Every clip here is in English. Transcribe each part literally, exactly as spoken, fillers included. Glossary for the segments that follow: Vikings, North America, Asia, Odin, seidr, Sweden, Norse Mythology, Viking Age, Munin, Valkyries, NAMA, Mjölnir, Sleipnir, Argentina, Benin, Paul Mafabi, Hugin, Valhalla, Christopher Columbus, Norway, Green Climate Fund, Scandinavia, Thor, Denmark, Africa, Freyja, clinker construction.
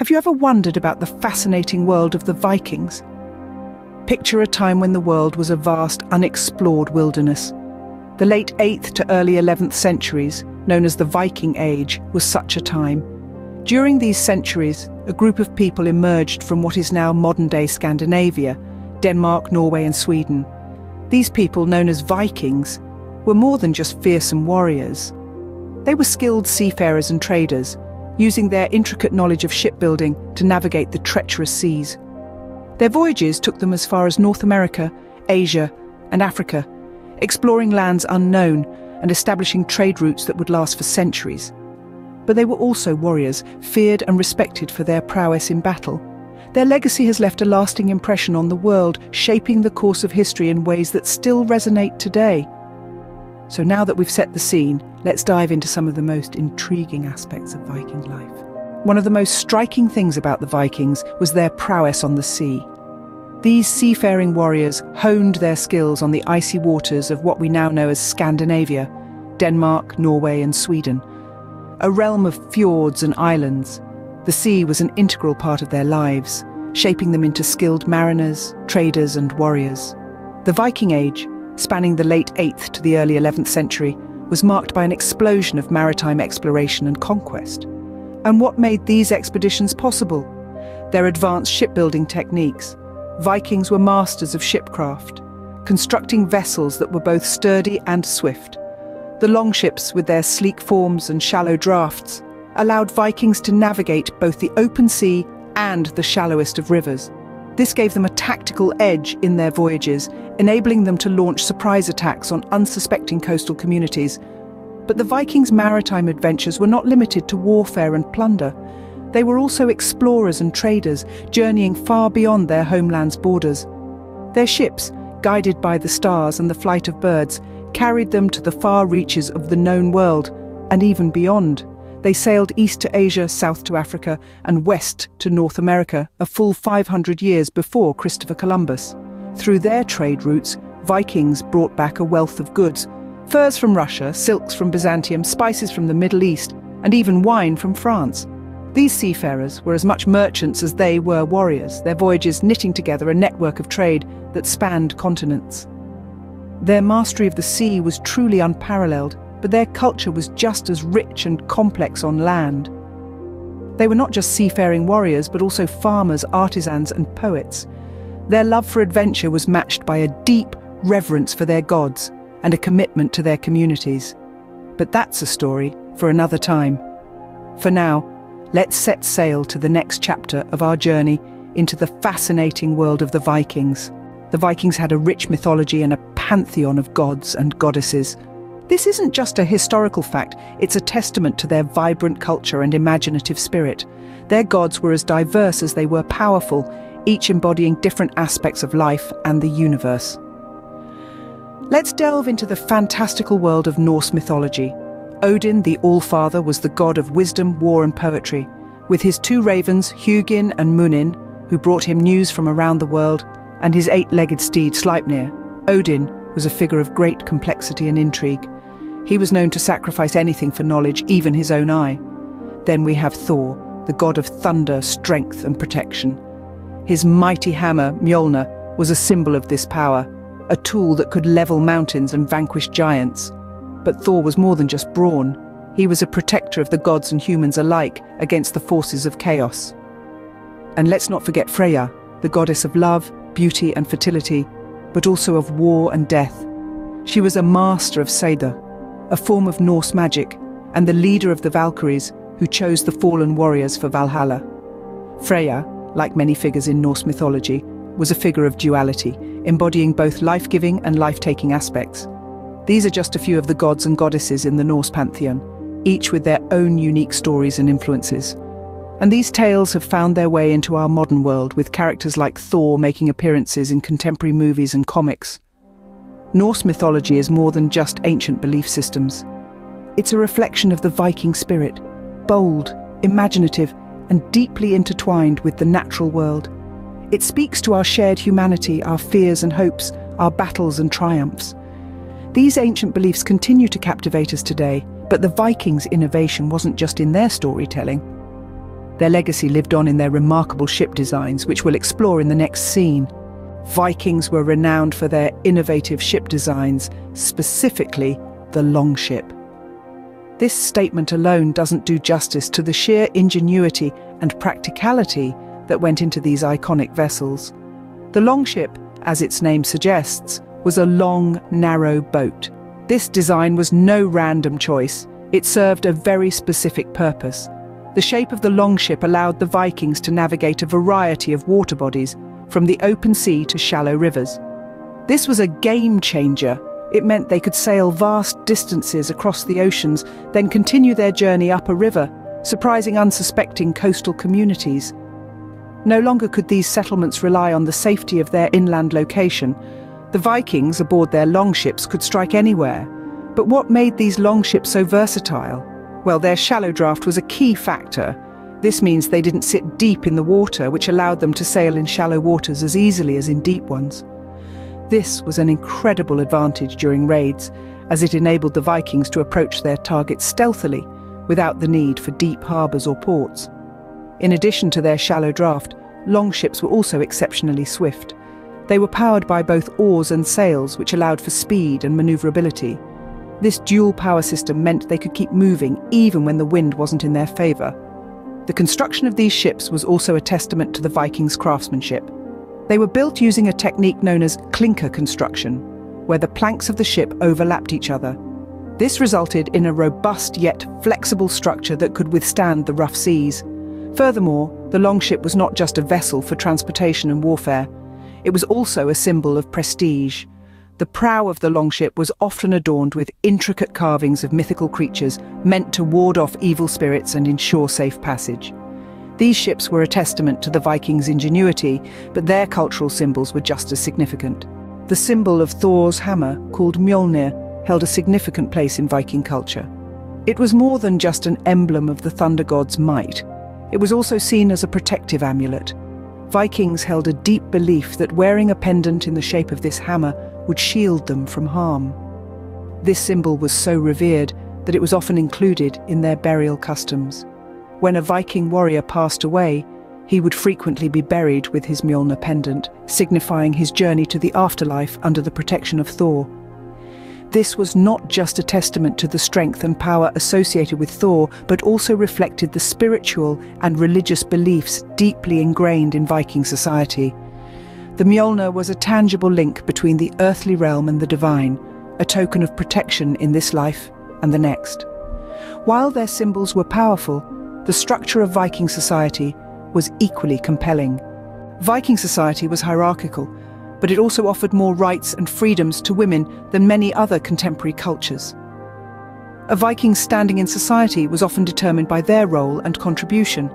Have you ever wondered about the fascinating world of the Vikings? Picture a time when the world was a vast, unexplored wilderness. The late eighth to early eleventh centuries, known as the Viking Age, was such a time. During these centuries, a group of people emerged from what is now modern-day Scandinavia, Denmark, Norway and Sweden. These people, known as Vikings, were more than just fearsome warriors. They were skilled seafarers and traders, using their intricate knowledge of shipbuilding to navigate the treacherous seas. Their voyages took them as far as North America, Asia and Africa, exploring lands unknown and establishing trade routes that would last for centuries. But they were also warriors, feared and respected for their prowess in battle. Their legacy has left a lasting impression on the world, shaping the course of history in ways that still resonate today. So now that we've set the scene, let's dive into some of the most intriguing aspects of Viking life. One of the most striking things about the Vikings was their prowess on the sea. These seafaring warriors honed their skills on the icy waters of what we now know as Scandinavia, Denmark, Norway and Sweden. A realm of fjords and islands, the sea was an integral part of their lives, shaping them into skilled mariners, traders and warriors. The Viking Age, spanning the late eighth to the early eleventh century, was marked by an explosion of maritime exploration and conquest. And what made these expeditions possible? Their advanced shipbuilding techniques. Vikings were masters of shipcraft, constructing vessels that were both sturdy and swift. The longships, with their sleek forms and shallow drafts, allowed Vikings to navigate both the open sea and the shallowest of rivers. This gave them a tactical edge in their voyages, enabling them to launch surprise attacks on unsuspecting coastal communities. But the Vikings' maritime adventures were not limited to warfare and plunder. They were also explorers and traders, journeying far beyond their homeland's borders. Their ships, guided by the stars and the flight of birds, carried them to the far reaches of the known world, and even beyond. They sailed east to Asia, south to Africa, and west to North America, a full five hundred years before Christopher Columbus. Through their trade routes, Vikings brought back a wealth of goods: furs from Russia, silks from Byzantium, spices from the Middle East, and even wine from France. These seafarers were as much merchants as they were warriors, their voyages knitting together a network of trade that spanned continents. Their mastery of the sea was truly unparalleled, but their culture was just as rich and complex on land. They were not just seafaring warriors, but also farmers, artisans, and poets. Their love for adventure was matched by a deep reverence for their gods and a commitment to their communities. But that's a story for another time. For now, let's set sail to the next chapter of our journey into the fascinating world of the Vikings. The Vikings had a rich mythology and a pantheon of gods and goddesses. This isn't just a historical fact, it's a testament to their vibrant culture and imaginative spirit. Their gods were as diverse as they were powerful, each embodying different aspects of life and the universe. Let's delve into the fantastical world of Norse mythology. Odin, the All-Father, was the god of wisdom, war and poetry. With his two ravens, Hugin and Munin, who brought him news from around the world, and his eight-legged steed, Sleipnir, Odin was a figure of great complexity and intrigue. He was known to sacrifice anything for knowledge, even his own eye. Then we have Thor, the god of thunder, strength and protection. His mighty hammer, Mjölnir, was a symbol of this power, a tool that could level mountains and vanquish giants. But Thor was more than just brawn. He was a protector of the gods and humans alike against the forces of chaos. And let's not forget Freyja, the goddess of love, beauty and fertility, but also of war and death. She was a master of seidr, a form of Norse magic, and the leader of the Valkyries, who chose the fallen warriors for Valhalla. Freyja, like many figures in Norse mythology, was a figure of duality, embodying both life-giving and life-taking aspects. These are just a few of the gods and goddesses in the Norse pantheon, each with their own unique stories and influences. And these tales have found their way into our modern world, with characters like Thor making appearances in contemporary movies and comics. Norse mythology is more than just ancient belief systems. It's a reflection of the Viking spirit, bold, imaginative, and deeply intertwined with the natural world. It speaks to our shared humanity, our fears and hopes, our battles and triumphs. These ancient beliefs continue to captivate us today, but the Vikings' innovation wasn't just in their storytelling. Their legacy lived on in their remarkable ship designs, which we'll explore in the next scene. Vikings were renowned for their innovative ship designs, specifically the longship. This statement alone doesn't do justice to the sheer ingenuity and practicality that went into these iconic vessels. The longship, as its name suggests, was a long, narrow boat. This design was no random choice. It served a very specific purpose. The shape of the longship allowed the Vikings to navigate a variety of water bodies, from the open sea to shallow rivers. This was a game changer. It meant they could sail vast distances across the oceans, then continue their journey up a river, surprising unsuspecting coastal communities. No longer could these settlements rely on the safety of their inland location. The Vikings aboard their longships could strike anywhere. But what made these longships so versatile? Well, their shallow draft was a key factor. This means they didn't sit deep in the water, which allowed them to sail in shallow waters as easily as in deep ones. This was an incredible advantage during raids, as it enabled the Vikings to approach their targets stealthily, without the need for deep harbours or ports. In addition to their shallow draft, longships were also exceptionally swift. They were powered by both oars and sails, which allowed for speed and manoeuvrability. This dual power system meant they could keep moving even when the wind wasn't in their favour. The construction of these ships was also a testament to the Vikings' craftsmanship. They were built using a technique known as clinker construction, where the planks of the ship overlapped each other. This resulted in a robust yet flexible structure that could withstand the rough seas. Furthermore, the longship was not just a vessel for transportation and warfare. It was also a symbol of prestige. The prow of the longship was often adorned with intricate carvings of mythical creatures meant to ward off evil spirits and ensure safe passage. These ships were a testament to the Vikings' ingenuity, but their cultural symbols were just as significant. The symbol of Thor's hammer, called Mjölnir, held a significant place in Viking culture. It was more than just an emblem of the thunder god's might. It was also seen as a protective amulet. Vikings held a deep belief that wearing a pendant in the shape of this hammer would shield them from harm. This symbol was so revered that it was often included in their burial customs. When a Viking warrior passed away, he would frequently be buried with his Mjölnir pendant, signifying his journey to the afterlife under the protection of Thor. This was not just a testament to the strength and power associated with Thor, but also reflected the spiritual and religious beliefs deeply ingrained in Viking society. The Mjölnir was a tangible link between the earthly realm and the divine, a token of protection in this life and the next. While their symbols were powerful, the structure of Viking society was equally compelling. Viking society was hierarchical, but it also offered more rights and freedoms to women than many other contemporary cultures. A Viking's standing in society was often determined by their role and contribution.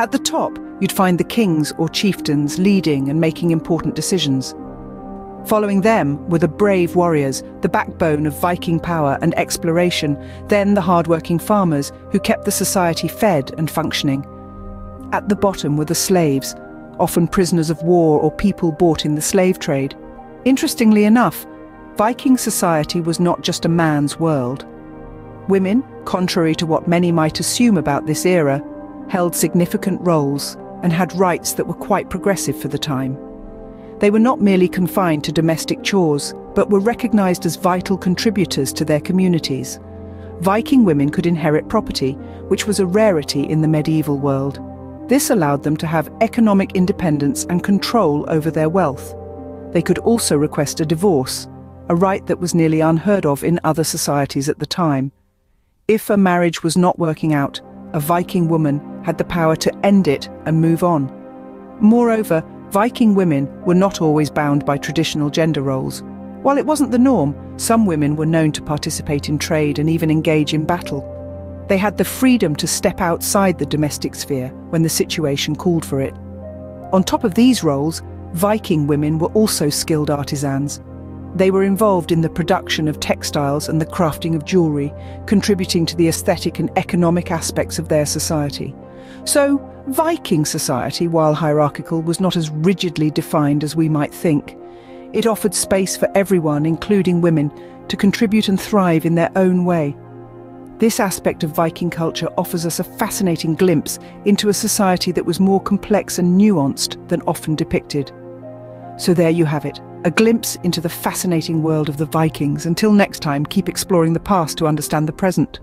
At the top, you'd find the kings or chieftains leading and making important decisions. Following them were the brave warriors, the backbone of Viking power and exploration, then the hard-working farmers who kept the society fed and functioning. At the bottom were the slaves, often prisoners of war or people bought in the slave trade. Interestingly enough, Viking society was not just a man's world. Women, contrary to what many might assume about this era, held significant roles and had rights that were quite progressive for the time. They were not merely confined to domestic chores, but were recognized as vital contributors to their communities. Viking women could inherit property, which was a rarity in the medieval world. This allowed them to have economic independence and control over their wealth. They could also request a divorce, a right that was nearly unheard of in other societies at the time. If a marriage was not working out, a Viking woman had the power to end it and move on. Moreover, Viking women were not always bound by traditional gender roles. While it wasn't the norm, some women were known to participate in trade and even engage in battle. They had the freedom to step outside the domestic sphere when the situation called for it. On top of these roles, Viking women were also skilled artisans. They were involved in the production of textiles and the crafting of jewellery, contributing to the aesthetic and economic aspects of their society. So, Viking society, while hierarchical, was not as rigidly defined as we might think. It offered space for everyone, including women, to contribute and thrive in their own way. This aspect of Viking culture offers us a fascinating glimpse into a society that was more complex and nuanced than often depicted. So there you have it, a glimpse into the fascinating world of the Vikings. Until next time, keep exploring the past to understand the present.